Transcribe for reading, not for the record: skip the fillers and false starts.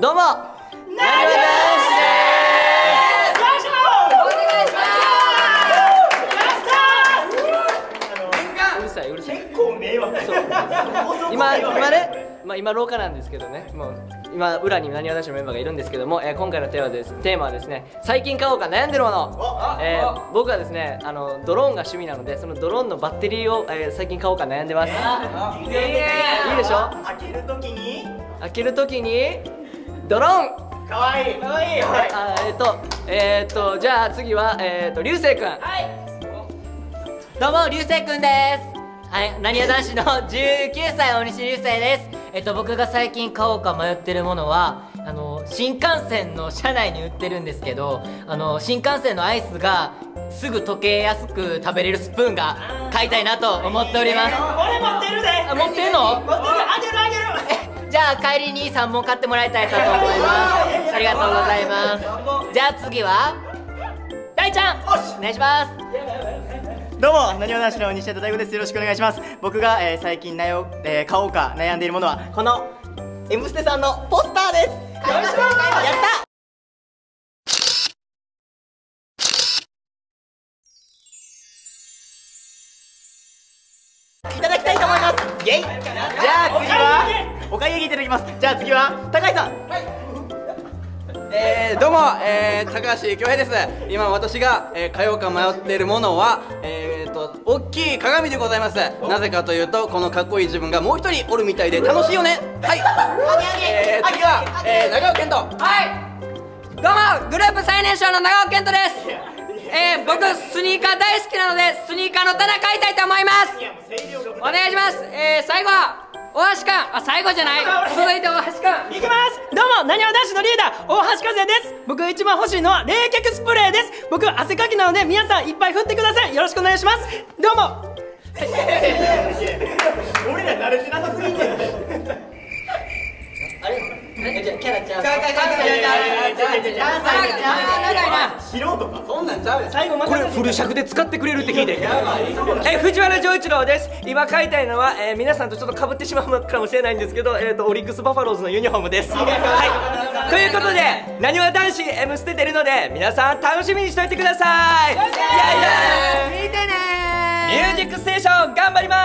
どうもなにわ男子です。今ね、今廊下なんですけどね、もう今裏になにわ男子のメンバーがいるんですけども、今回のテーマはですね、最近買おうか悩んでるもの。僕はですね、ドローンが趣味なので、そのドローンのバッテリーを最近買おうか悩んでます。いいでしょ。開けるときにドローンかわいいかわいい。じゃあ次は流星くん。どうも流星くんです。なにわ男子の19歳大西流星です。僕が最近買おうか迷ってるものは、新幹線の車内に売ってるんですけど、新幹線のアイスがすぐ溶けやすく食べれるスプーンが買いたいなと思っております。俺持ってるで。持ってるの？持ってる。あげる。じゃあ帰りに3本買ってもらいたいと思います。ありがとうございます。じゃあ次は大ちゃんお願いします。どうもなにわ男子の西田大吾です。よろしくお願いします。僕が、最近買おうか悩んでいるものはこの「Mステ」さんのポスターです。よろしくお願いします。やったいただきたいと思います。イエイ。じゃあ次はお買い上げいただきます。じゃあ次は高井さん。どうも、高橋恭平です。今私が、買おうか迷っているものは、大きい鏡でございます。なぜかというと、このかっこいい自分がもう一人おるみたいで楽しいよね。はい。次は、長尾健人。はい。どうも、グループ最年少の長尾健人です。僕スニーカー大好きなので、スニーカーの棚買いたいと思います。お願いします。最後は。大橋くん、最後じゃない。続いて大橋くんいきます。どうもなにわ男子のリーダー大橋和也です。僕一番欲しいのは冷却スプレーです。僕汗かきなので皆さんいっぱい振ってください。よろしくお願いします。どうも俺ら慣れてなさすぎてあれじゃキャラちゃう。長いな。素人かそんなんちゃう。最後までこれフル尺で使ってくれるって聞いて。藤原丈一郎です。今買いたいのは皆さんとちょっとかぶってしまうかもしれないんですけど、オリックスバファローズのユニフォームです。はい。ということでなにわ男子 M ステてるので皆さん楽しみにしておいてください。見てね。ミュージックステーション頑張ります。